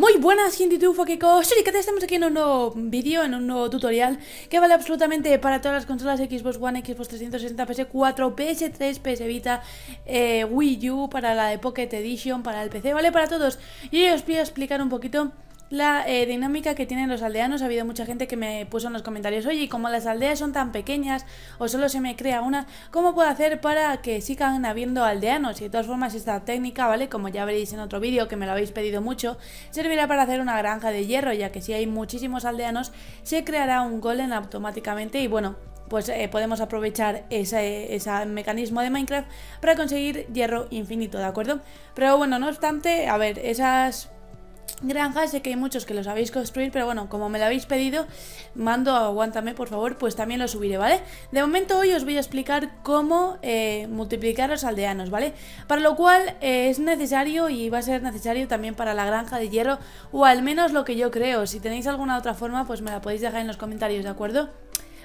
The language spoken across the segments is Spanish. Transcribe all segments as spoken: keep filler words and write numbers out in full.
Muy buenas gente de Ufokico, soy Kate, estamos aquí en un nuevo vídeo, en un nuevo tutorial que vale absolutamente para todas las consolas Xbox One, Xbox trescientos sesenta, P S cuatro, P S tres, P S Vita, eh, Wii U, para la de Pocket Edition, para el P C, vale para todos. Y hoy os voy a explicar un poquito la eh, dinámica que tienen los aldeanos. Ha habido mucha gente que me puso en los comentarios: oye, como las aldeas son tan pequeñas o solo se me crea una, ¿cómo puedo hacer para que sigan habiendo aldeanos? Y de todas formas esta técnica, ¿vale? Como ya veréis en otro vídeo, que me lo habéis pedido mucho, servirá para hacer una granja de hierro, ya que si hay muchísimos aldeanos se creará un golem automáticamente. Y bueno, pues eh, podemos aprovechar ese, ese mecanismo de Minecraft para conseguir hierro infinito, ¿de acuerdo? Pero bueno, no obstante, a ver, esas granjas, sé que hay muchos que los habéis construido, pero bueno, como me lo habéis pedido, mando aguántame por favor, pues también lo subiré, ¿vale? De momento hoy os voy a explicar cómo eh, multiplicar los aldeanos, ¿vale? Para lo cual eh, es necesario, y va a ser necesario también para la granja de hierro, o al menos lo que yo creo. Si tenéis alguna otra forma, pues me la podéis dejar en los comentarios, ¿de acuerdo?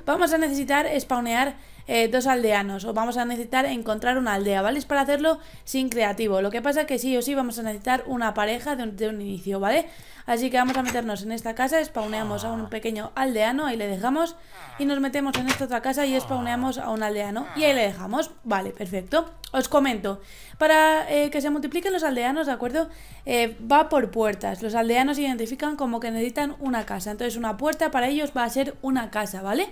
Vamos a necesitar spawnear eh, dos aldeanos, o vamos a necesitar encontrar una aldea, ¿vale? Es para hacerlo sin creativo. Lo que pasa es que sí o sí vamos a necesitar una pareja de un, de un inicio, ¿vale? Así que vamos a meternos en esta casa, spawneamos a un pequeño aldeano, ahí le dejamos. Y nos metemos en esta otra casa y spawneamos a un aldeano, y ahí le dejamos. Vale, perfecto. Os comento, para eh, que se multipliquen los aldeanos, ¿de acuerdo? Eh, va por puertas. Los aldeanos se identifican como que necesitan una casa, entonces una puerta para ellos va a ser una casa, ¿vale?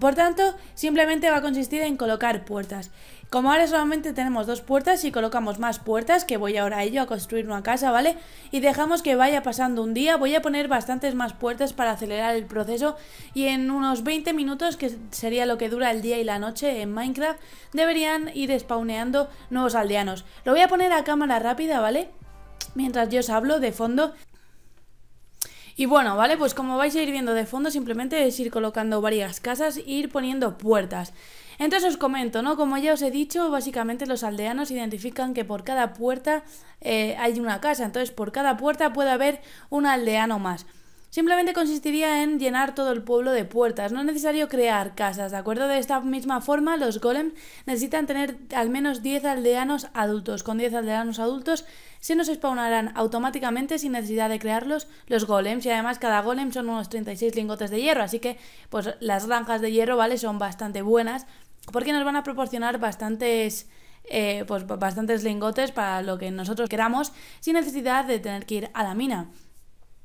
Por tanto, simplemente va a consistir en colocar puertas. Como ahora solamente tenemos dos puertas, si colocamos más puertas, que voy ahora a ello, a construir una casa, ¿vale? Y dejamos que vaya pasando un día. Voy a poner bastantes más puertas para acelerar el proceso, y en unos veinte minutos, que sería lo que dura el día y la noche en Minecraft, deberían ir spawneando nuevos aldeanos. Lo voy a poner a cámara rápida, ¿vale? Mientras yo os hablo de fondo. Y bueno, vale, pues como vais a ir viendo de fondo, simplemente es ir colocando varias casas e ir poniendo puertas. Entonces os comento, ¿no? Como ya os he dicho, básicamente los aldeanos identifican que por cada puerta eh, hay una casa, entonces por cada puerta puede haber un aldeano más. Simplemente consistiría en llenar todo el pueblo de puertas, no es necesario crear casas, ¿de acuerdo? De esta misma forma, los golems necesitan tener al menos diez aldeanos adultos. Con diez aldeanos adultos se nos spawnarán automáticamente, sin necesidad de crearlos, los golems. Y además cada golem son unos treinta y seis lingotes de hierro, así que pues las granjas de hierro, ¿vale? Son bastante buenas, porque nos van a proporcionar bastantes... Eh, pues bastantes lingotes para lo que nosotros queramos, sin necesidad de tener que ir a la mina.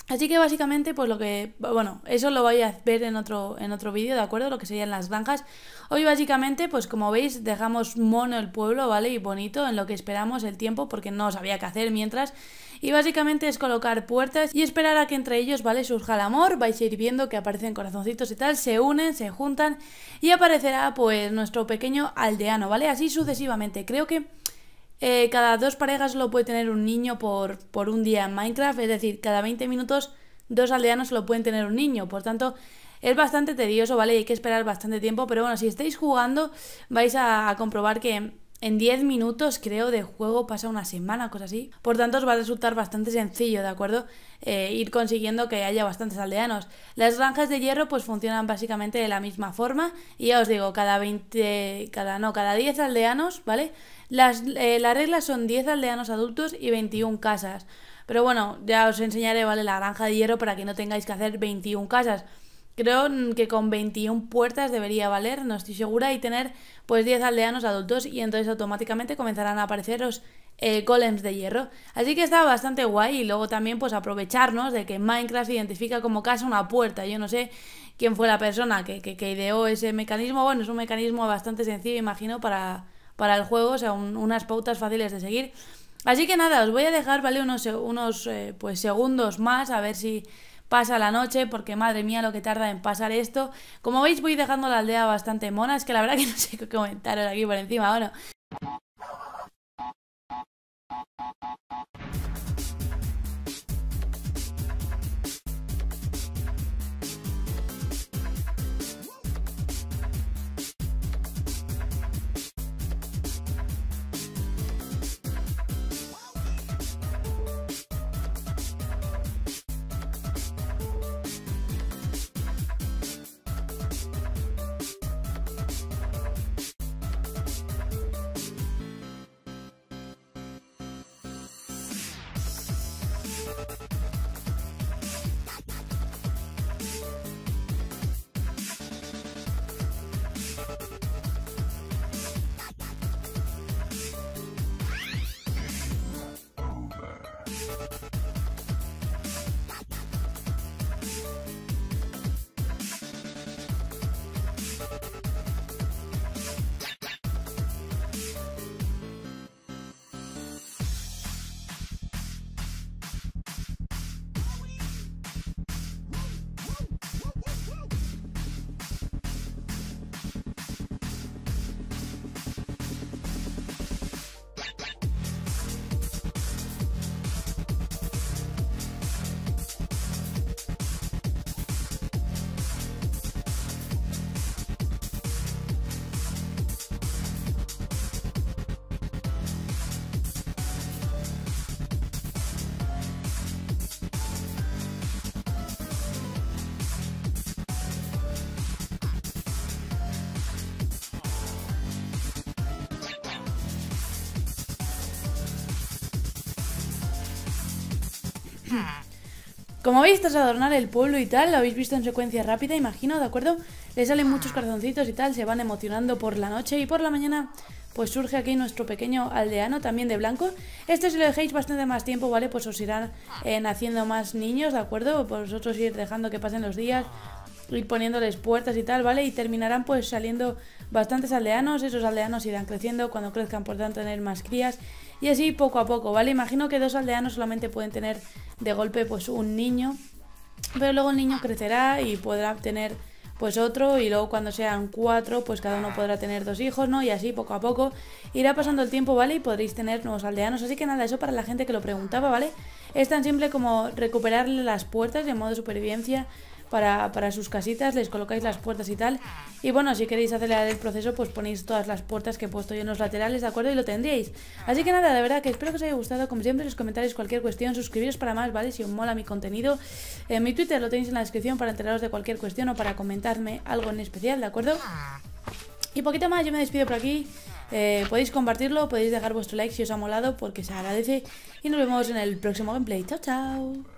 Así que básicamente, pues lo que... Bueno, eso lo vais a ver en otro, en otro vídeo, ¿de acuerdo? Lo que serían las granjas. Hoy básicamente, pues como veis, dejamos mono el pueblo, ¿vale? Y bonito, en lo que esperamos el tiempo, porque no sabía qué hacer mientras. Y básicamente es colocar puertas y esperar a que entre ellos, ¿vale?, surja el amor. Vais a ir viendo que aparecen corazoncitos y tal, se unen, se juntan, y aparecerá, pues, nuestro pequeño aldeano, ¿vale? Así sucesivamente. Creo que... Eh, cada dos parejas lo puede tener un niño por, por un día en Minecraft, es decir, cada veinte minutos dos aldeanos lo pueden tener un niño, por tanto es bastante tedioso, ¿vale? Hay que esperar bastante tiempo, pero bueno, si estáis jugando vais a, a comprobar que en diez minutos, creo, de juego pasa una semana, cosas así. Por tanto, os va a resultar bastante sencillo, ¿de acuerdo? Eh, ir consiguiendo que haya bastantes aldeanos. Las granjas de hierro pues funcionan básicamente de la misma forma. Y ya os digo, cada veinte... Cada, no, cada diez aldeanos, ¿vale? Las, eh, las reglas son diez aldeanos adultos y veintiuna casas. Pero bueno, ya os enseñaré, ¿vale?, la granja de hierro para que no tengáis que hacer veintiuna casas. Creo que con veintiuna puertas debería valer, no estoy segura, y tener pues diez aldeanos adultos, y entonces automáticamente comenzarán a apareceros eh, golems de hierro. Así que está bastante guay. Y luego también pues aprovecharnos de que Minecraft identifica como casa una puerta. Yo no sé quién fue la persona que, que, que ideó ese mecanismo. Bueno, es un mecanismo bastante sencillo, imagino, para, para el juego, o sea, un, unas pautas fáciles de seguir. Así que nada, os voy a dejar, ¿vale?, unos, unos eh, pues segundos más, a ver si... pasa la noche, porque madre mía lo que tarda en pasar esto. Como veis, voy dejando la aldea bastante mona. Es que la verdad que no sé qué comentaros aquí por encima, bueno. Como veis, tras adornar el pueblo y tal, lo habéis visto en secuencia rápida, imagino, ¿de acuerdo? Le salen muchos corazoncitos y tal, se van emocionando por la noche y por la mañana pues surge aquí nuestro pequeño aldeano, también de blanco. Este, si lo dejéis bastante más tiempo, ¿vale? Pues os irán eh, naciendo más niños, ¿de acuerdo? Vosotros ir dejando que pasen los días, ir poniéndoles puertas y tal, ¿vale? Y terminarán pues saliendo bastantes aldeanos. Esos aldeanos irán creciendo, cuando crezcan podrán tener más crías y así poco a poco, ¿vale? Imagino que dos aldeanos solamente pueden tener de golpe pues un niño, pero luego el niño crecerá y podrá tener pues otro, y luego cuando sean cuatro pues cada uno podrá tener dos hijos, ¿no? Y así poco a poco irá pasando el tiempo, ¿vale? Y podréis tener nuevos aldeanos. Así que nada, eso para la gente que lo preguntaba, ¿vale? Es tan simple como recuperarle las puertas de modo de supervivencia para, para sus casitas, les colocáis las puertas y tal. Y bueno, si queréis acelerar el proceso pues ponéis todas las puertas que he puesto yo en los laterales, ¿de acuerdo? Y lo tendríais. Así que nada, de verdad que espero que os haya gustado. Como siempre, en los comentarios cualquier cuestión, suscribiros para más, ¿vale? Si os mola mi contenido, en mi Twitter lo tenéis en la descripción para enteraros de cualquier cuestión o para comentarme algo en especial, ¿de acuerdo? Y poquito más, yo me despido por aquí. eh, Podéis compartirlo, podéis dejar vuestro like si os ha molado, porque se agradece. Y nos vemos en el próximo gameplay. Chao, chao.